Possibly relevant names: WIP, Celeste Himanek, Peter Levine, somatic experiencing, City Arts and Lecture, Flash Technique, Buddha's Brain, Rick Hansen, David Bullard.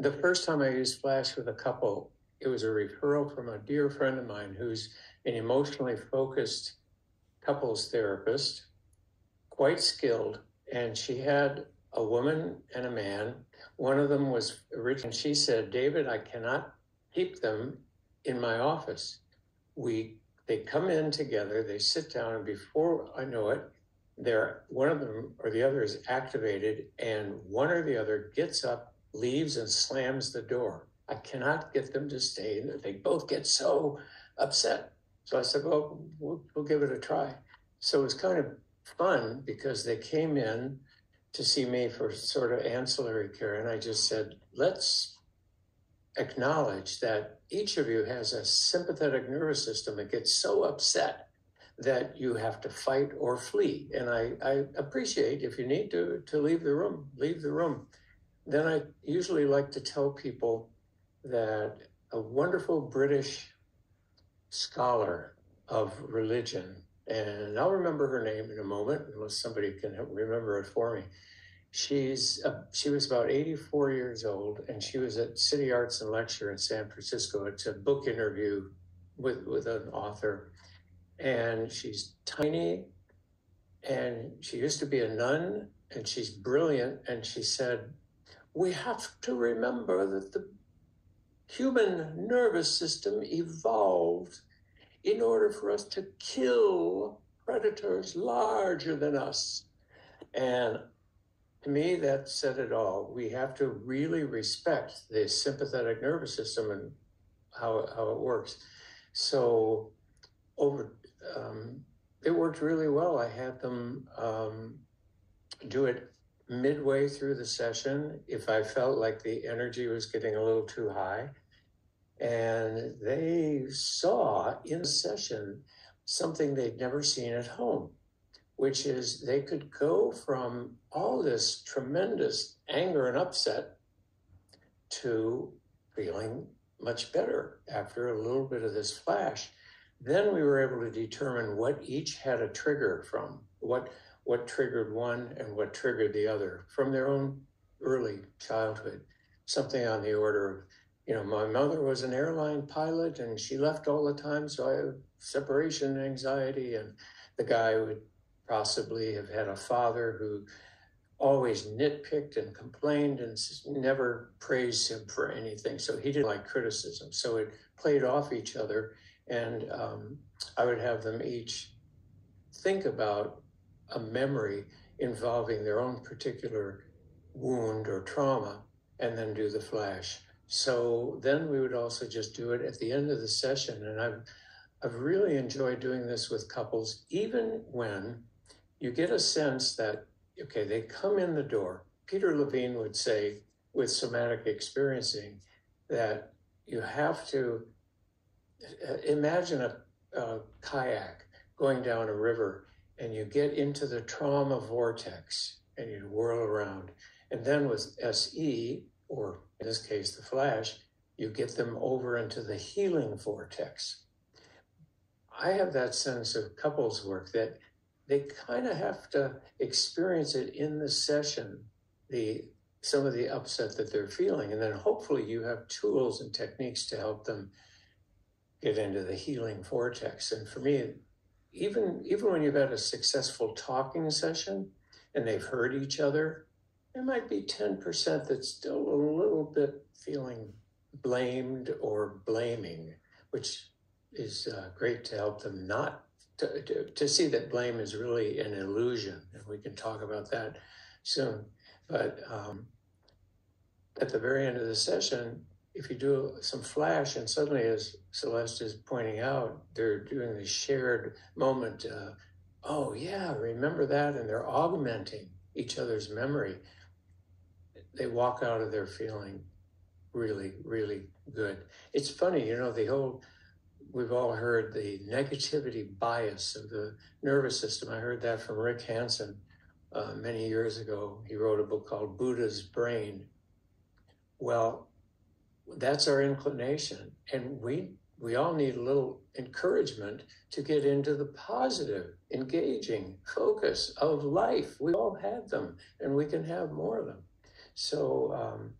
the first time I used Flash with a couple, it was a referral from a dear friend of mine who's an emotionally focused couples therapist, quite skilled. And she had a woman and a man. One of them was rich, and she said, David, I cannot keep them in my office. They come in together, they sit down, and before I know it, one of them or the other is activated, and one or the other gets up, leaves, and slams the door. I cannot get them to stay. They both get so upset. So I said, well, we'll give it a try. So it was kind of fun because they came in to see me for sort of ancillary care. And I just said, let's acknowledge that each of you has a sympathetic nervous system that gets so upset that you have to fight or flee. And I appreciate if you need to leave the room, leave the room. Then I usually like to tell people that a wonderful British scholar of religion, and I'll remember her name in a moment, unless somebody can remember it for me. She was about 84 years old, and she was at City Arts and Lecture in San Francisco. It's a book interview with an author, and she's tiny, and she used to be a nun, and she's brilliant, and she said, we have to remember that the human nervous system evolved in order for us to kill predators larger than us. And to me, that said it all. We have to really respect the sympathetic nervous system and how it works. So it worked really well. I had them do it midway through the session if I felt like the energy was getting a little too high. And they saw in the session something they'd never seen at home, which is they could go from all this tremendous anger and upset to feeling much better after a little bit of this Flash. Then we were able to determine what each had a trigger from, what triggered one and what triggered the other from their own early childhood, something on the order of, you know, my mother was an airline pilot and she left all the time, so I have separation anxiety. And the guy would possibly have had a father who always nitpicked and complained and never praised him for anything. So he didn't like criticism. So it played off each other. And I would have them each think about a memory involving their own particular wound or trauma, and then do the Flash. So then we would also just do it at the end of the session. And I've really enjoyed doing this with couples, even when you get a sense that, okay, they come in the door. Peter Levine would say with somatic experiencing that you have to imagine a kayak going down a river, and you get into the trauma vortex and you whirl around. And then with SE, or in this case, the Flash, you get them over into the healing vortex. I have that sense of couples work that they kind of have to experience it in the session, some of the upset that they're feeling. And then hopefully you have tools and techniques to help them get into the healing vortex. And for me, even when you've had a successful talking session and they've heard each other, there might be 10% that's still a little bit feeling blamed or blaming, which is great to help them not to see that blame is really an illusion. And we can talk about that soon. But at the very end of the session, if you do some Flash, and suddenly, as Celeste is pointing out, they're doing this shared moment, oh yeah, remember that, and they're augmenting each other's memory. They walk out of there feeling really, really good. It's funny, you know, we've all heard the negativity bias of the nervous system. I heard that from Rick Hansen many years ago. He wrote a book called Buddha's Brain. Well, that's our inclination, and we all need a little encouragement to get into the positive, engaging focus of life. We all had them, and we can have more of them. So